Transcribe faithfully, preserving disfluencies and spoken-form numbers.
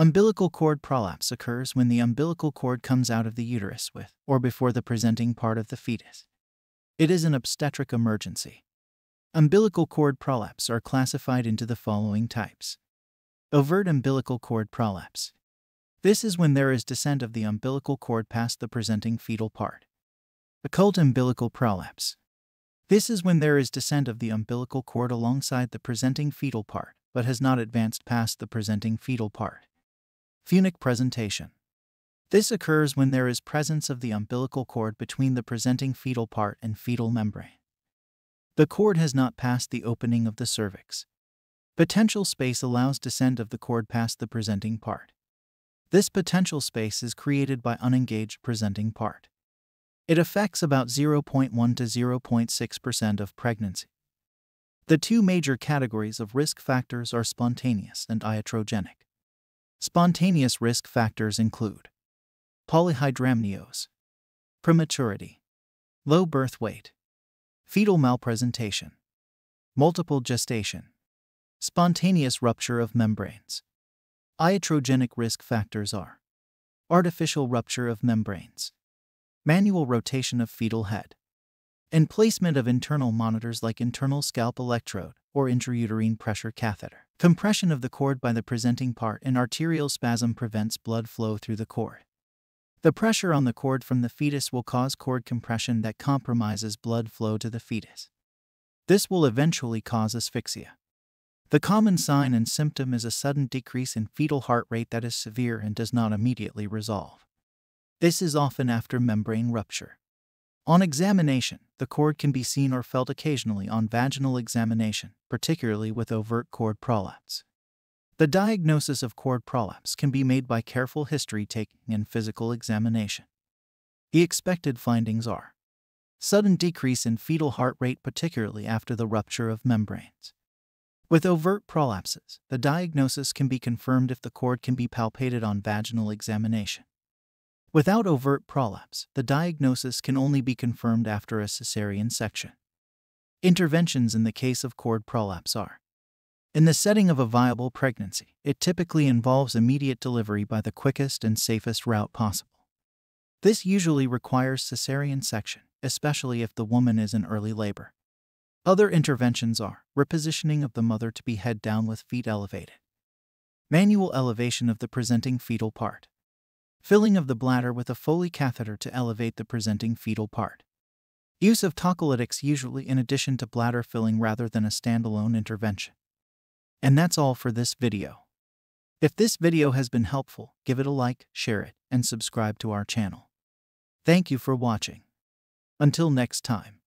Umbilical cord prolapse occurs when the umbilical cord comes out of the uterus with, or before the presenting part of the fetus. It is an obstetric emergency. Umbilical cord prolapse are classified into the following types. Overt umbilical cord prolapse. This is when there is descent of the umbilical cord past the presenting fetal part. Occult umbilical prolapse. This is when there is descent of the umbilical cord alongside the presenting fetal part, but has not advanced past the presenting fetal part. Phunic presentation. This occurs when there is presence of the umbilical cord between the presenting fetal part and fetal membrane. The cord has not passed the opening of the cervix. Potential space allows descent of the cord past the presenting part. This potential space is created by unengaged presenting part. It affects about zero point one to zero point six percent of pregnancy. The two major categories of risk factors are spontaneous and iatrogenic. Spontaneous risk factors include polyhydramnios, prematurity, low birth weight, fetal malpresentation, multiple gestation, spontaneous rupture of membranes. Iatrogenic risk factors are artificial rupture of membranes, manual rotation of fetal head, and placement of internal monitors like internal scalp electrode or intrauterine pressure catheter. Compression of the cord by the presenting part and arterial spasm prevents blood flow through the cord. The pressure on the cord from the fetus will cause cord compression that compromises blood flow to the fetus. This will eventually cause asphyxia. The common sign and symptom is a sudden decrease in fetal heart rate that is severe and does not immediately resolve. This is often after membrane rupture. On examination, the cord can be seen or felt occasionally on vaginal examination, particularly with overt cord prolapse. The diagnosis of cord prolapse can be made by careful history taking and physical examination. The expected findings are sudden decrease in fetal heart rate, particularly after the rupture of membranes. With overt prolapses, the diagnosis can be confirmed if the cord can be palpated on vaginal examination. Without overt prolapse, the diagnosis can only be confirmed after a cesarean section. Interventions in the case of cord prolapse are: in the setting of a viable pregnancy, it typically involves immediate delivery by the quickest and safest route possible. This usually requires cesarean section, especially if the woman is in early labor. Other interventions are repositioning of the mother to be head down with feet elevated, manual elevation of the presenting fetal part, filling of the bladder with a Foley catheter to elevate the presenting fetal part. Use of tocolytics, usually in addition to bladder filling rather than a standalone intervention. And that's all for this video. If this video has been helpful, give it a like, share it, and subscribe to our channel. Thank you for watching. Until next time.